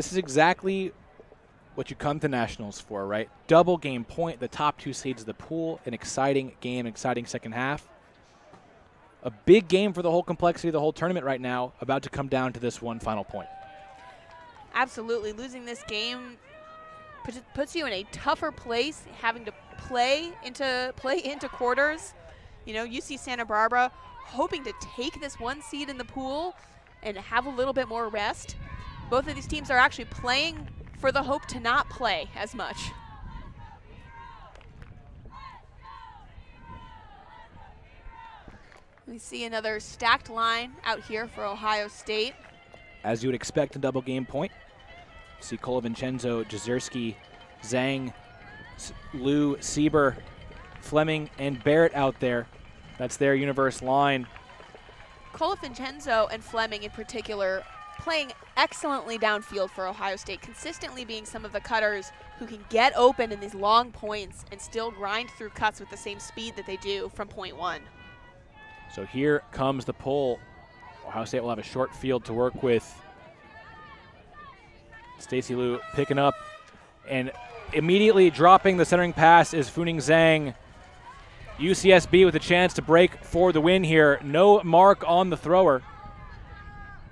This is exactly what you come to nationals for, right? Double game point, the top two seeds of the pool, an exciting game, exciting second half. A big game for the whole complexity of the whole tournament right now, about to come down to this one final point. Absolutely. Losing this game puts you in a tougher place, having to play into quarters. You know, UC Santa Barbara hoping to take this one seed in the pool and have a little bit more rest. Both of these teams are actually playing for the hope to not play as much. We see another stacked line out here for Ohio State. As you would expect, a double game point. See Cole Vincenzo, Jazerski, Zhang, Liu, Sieber, Fleming, and Barrett out there. That's their universe line. Cole Vincenzo and Fleming in particular playing excellently downfield for Ohio State, consistently being some of the cutters who can get open in these long points and still grind through cuts with the same speed that they do from point one. So here comes the pull. Ohio State will have a short field to work with. Stacey Liu picking up and immediately dropping the centering pass is Funing Zhang. UCSB with a chance to break for the win here. No mark on the thrower.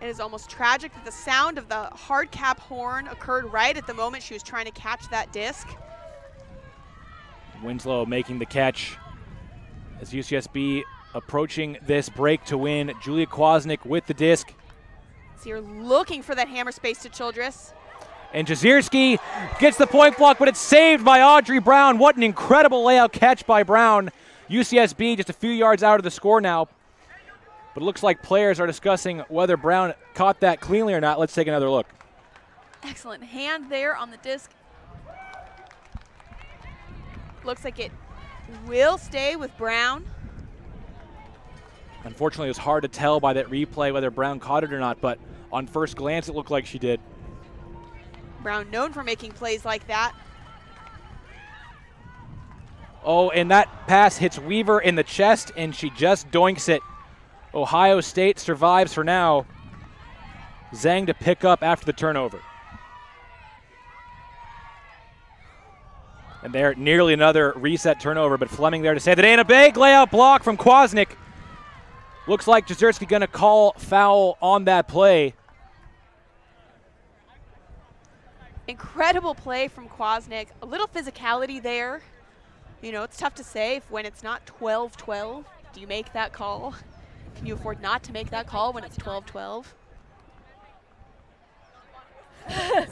It is almost tragic that the sound of the hard cap horn occurred right at the moment she was trying to catch that disc. Winslow making the catch as UCSB approaching this break to win. Julia Kwasnick with the disc. So you're looking for that hammer space to Childress. And Jazerski gets the point block, but it's saved by Audrey Brown. What an incredible layout catch by Brown. UCSB just a few yards out of the score now. But it looks like players are discussing whether Brown caught that cleanly or not. Let's take another look. Excellent hand there on the disc. Looks like it will stay with Brown. Unfortunately, it was hard to tell by that replay whether Brown caught it or not, but on first glance, it looked like she did. Brown known for making plays like that. Oh, and that pass hits Weaver in the chest, and she just doinks it. Ohio State survives for now. Zhang to pick up after the turnover. And there, nearly another reset turnover, but Fleming there to save the day. And a big layout block from Kwasnick. Looks like Jazerski going to call foul on that play. Incredible play from Kwasnick. A little physicality there. You know, it's tough to say if when it's not 12-12, do you make that call? Can you afford not to make that call when it's 12-12?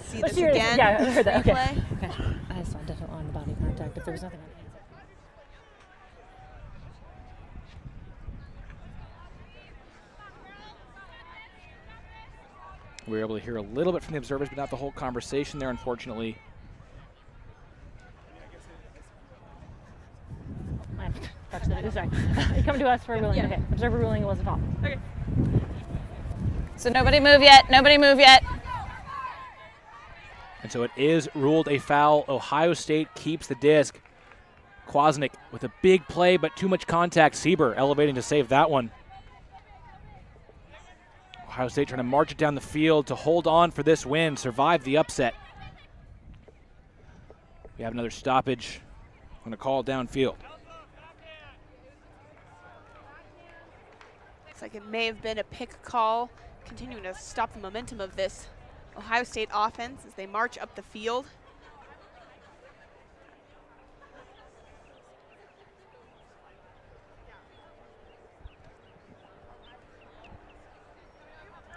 See this again? Yeah, I heard that. Okay. Okay. I just want definitely on the body contact if there was nothing on it. We were able to hear a little bit from the observers, but not the whole conversation there, unfortunately. Sorry. Come to us for a ruling. Yeah. Okay. Observer ruling, it wasn't fault. Okay. So nobody move yet. Nobody move yet. And so it is ruled a foul. Ohio State keeps the disc. Kwasnick with a big play, but too much contact. Sieber elevating to save that one. Ohio State trying to march it down the field to hold on for this win, survive the upset. We have another stoppage on a call downfield. Looks like it may have been a pick call, continuing to stop the momentum of this Ohio State offense as they march up the field.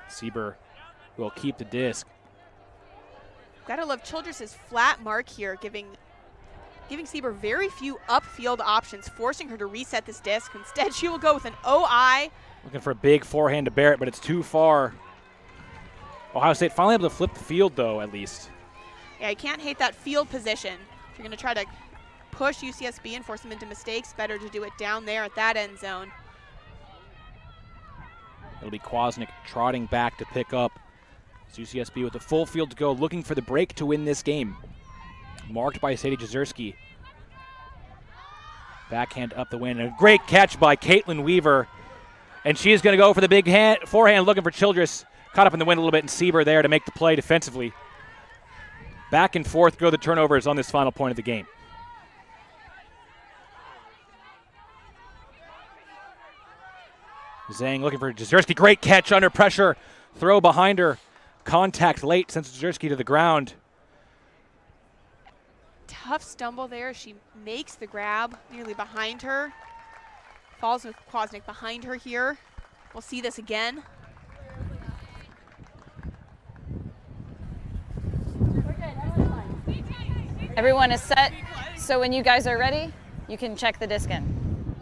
Sieber will keep the disc. Gotta love Childress's flat mark here, giving Sieber very few upfield options, forcing her to reset this disc. Instead, she will go with an OI. Looking for a big forehand to Barrett, but it's too far. Ohio State finally able to flip the field, though, at least. Yeah, you can't hate that field position. If you're gonna try to push UCSB and force them into mistakes, better to do it down there at that end zone. It'll be Kwasnick trotting back to pick up. It's UCSB with a full field to go, looking for the break to win this game. Marked by Sadie Jazerski. Backhand up the win. And a great catch by Caitlin Weaver. And she's going to go for the big forehand, looking for Childress. Caught up in the wind a little bit, and Sieber there to make the play defensively. Back and forth go the turnovers on this final point of the game. Zhang looking for Jazerski. Great catch under pressure. Throw behind her. Contact late sends Jazerski to the ground. Tough stumble there. She makes the grab nearly behind her. Falls with Kwasnick behind her here. We'll see this again. Everyone is set, so when you guys are ready, you can check the disc in.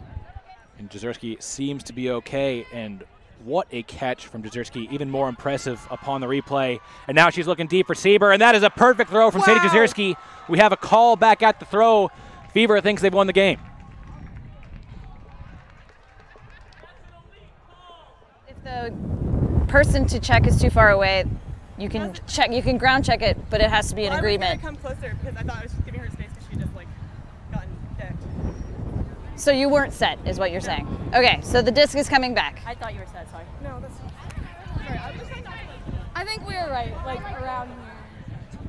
And Jazerski seems to be okay, and what a catch from Jazerski. Even more impressive upon the replay. And now she's looking deep for Sieber, and that is a perfect throw from Sadie Jazerski. We have a call back at the throw. Fever thinks they've won the game. If the person to check is too far away, you can check, you can ground check it, but it has to be an agreement. I was gonna come closer because I thought I was just giving her space because she just like gotten kicked. So you weren't set, is what you're saying. Okay, so the disc is coming back. I thought you were set, sorry. No, that's fine. Sorry, I think we were right, like around here.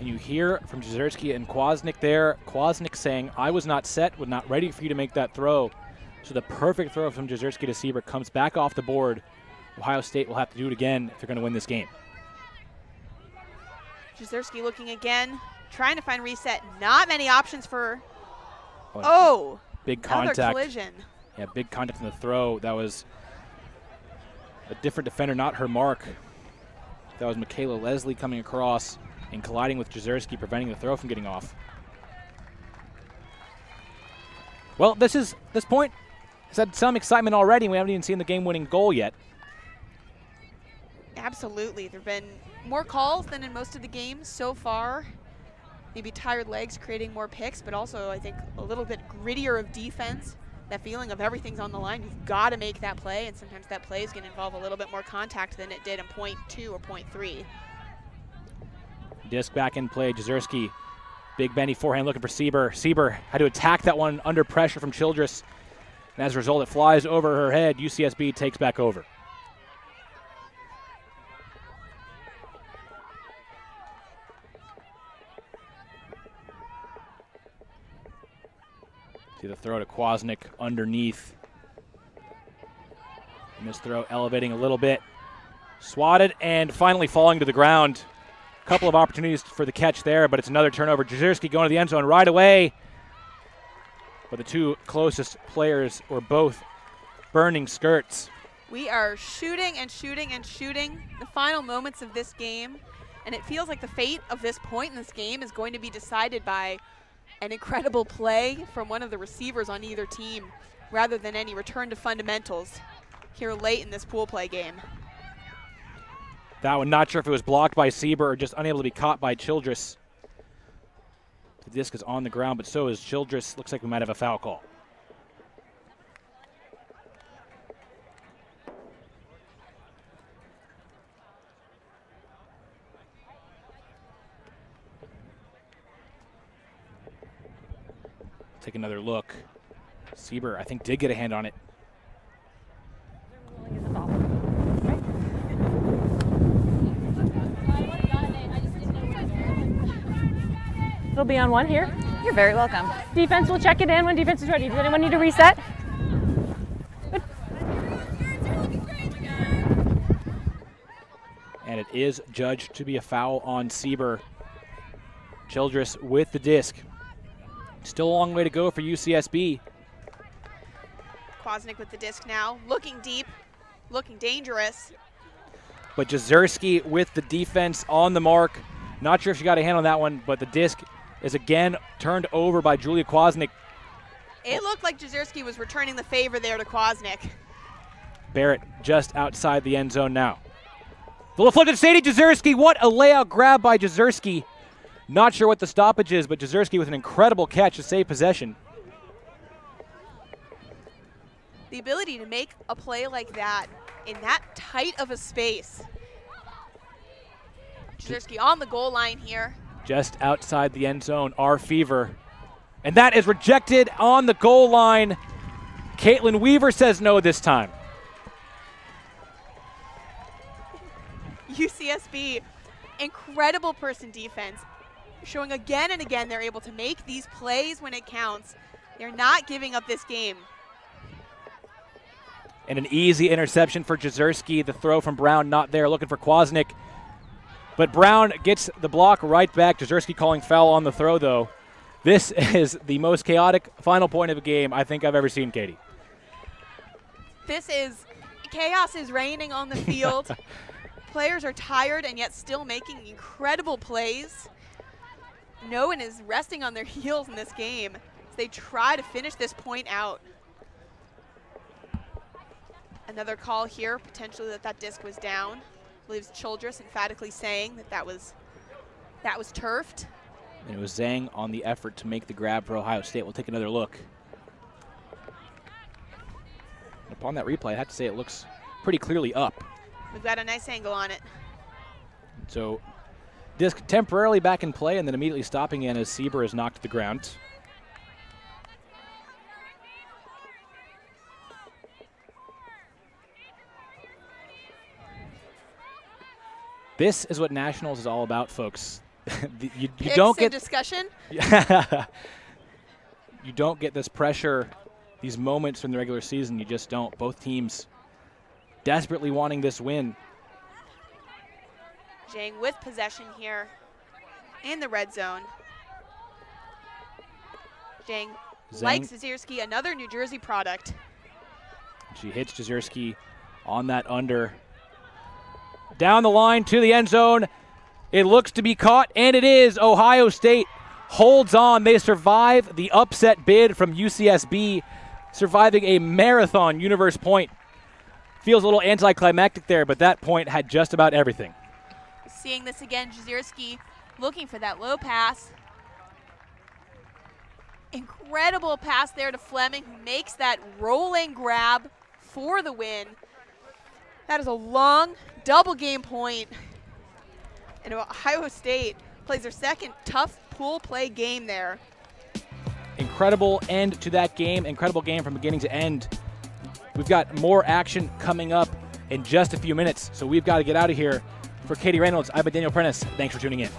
And you hear from Jazerski and Kwasnick there. Kwasnick saying, I was not set, was not ready for you to make that throw. So the perfect throw from Jazerski to Sieber comes back off the board. Ohio State will have to do it again if they're going to win this game. Jazerski looking again, trying to find reset. Not many options for, oh, big contact. Collision. Yeah, big contact in the throw. That was a different defender, not her mark. That was Michaela Leslie coming across and colliding with Jazerski, preventing the throw from getting off. Well, this point has had some excitement already. We haven't even seen the game-winning goal yet. Absolutely. There have been more calls than in most of the games so far. Maybe tired legs creating more picks, but also I think a little bit grittier of defense. That feeling of everything's on the line. You've got to make that play, and sometimes that play is going to involve a little bit more contact than it did in point two or point three. Disc back in play, Jazerski. Big Benny forehand looking for Sieber. Sieber had to attack that one under pressure from Childress. And as a result, it flies over her head. UCSB takes back over. See the throw to Kwasnick underneath. And this throw elevating a little bit. Swatted and finally falling to the ground. Couple of opportunities for the catch there, but it's another turnover. Jazerski going to the end zone right away. But the two closest players were both burning skirts. We are shooting and shooting and shooting the final moments of this game, and it feels like the fate of this point in this game is going to be decided by an incredible play from one of the receivers on either team rather than any return to fundamentals here late in this pool play game. That one, not sure if it was blocked by Sieber or just unable to be caught by Childress. The disc is on the ground, but so is Childress. Looks like we might have a foul call. Take another look. Sieber, I think, did get a hand on it. It'll be on one here. You're very welcome. Defense will check it in when defense is ready. Does anyone need to reset? Good. And it is judged to be a foul on Sieber. Childress with the disc. Still a long way to go for UCSB. Kwasnick with the disc now, looking deep, looking dangerous. But Jazerski with the defense on the mark. Not sure if she got a hand on that one, but the disc is again turned over by Julia Kwasnick. It looked like Jazerski was returning the favor there to Kwasnick. Barrett just outside the end zone now. The little flip to Sadie Jazerski. What a layout grab by Jazerski. Not sure what the stoppage is, but Jazerski with an incredible catch to save possession. The ability to make a play like that in that tight of a space. Jazerski on the goal line here. Just outside the end zone, our Fever. And that is rejected on the goal line. Caitlin Weaver says no this time. UCSB, incredible person defense, showing again and again they're able to make these plays when it counts. They're not giving up this game. And an easy interception for Jazerski. The throw from Brown not there, looking for Kwasnick. But Brown gets the block right back. Jazerski calling foul on the throw, though. This is the most chaotic final point of a game I think I've ever seen, Katie. This is, chaos is reigning on the field. Players are tired and yet still making incredible plays. No one is resting on their heels in this game as they try to finish this point out. Another call here, potentially that disc was down. I believe Childress emphatically saying that was turfed. And it was Zhang on the effort to make the grab for Ohio State. We'll take another look. And upon that replay, I have to say it looks pretty clearly up. We've got a nice angle on it. So disc temporarily back in play and then immediately stopping in as Sieber is knocked to the ground. This is what Nationals is all about, folks. you don't get discussion. You don't get this pressure, these moments from the regular season. You just don't. Both teams desperately wanting this win. Zhang with possession here in the red zone. Zhang likes Jazerski, another New Jersey product. She hits Jazerski on that under. Down the line to the end zone. It looks to be caught, and it is. Ohio State holds on. They survive the upset bid from UCSB, surviving a marathon universe point. Feels a little anticlimactic there, but that point had just about everything. Seeing this again, Jazerski looking for that low pass. Incredible pass there to Fleming, who makes that rolling grab for the win. That is a long double game point. And Ohio State plays their second tough pool play game there. Incredible end to that game. Incredible game from beginning to end. We've got more action coming up in just a few minutes, so we've got to get out of here. For Katie Reynolds, I've been Daniel Prentice. Thanks for tuning in.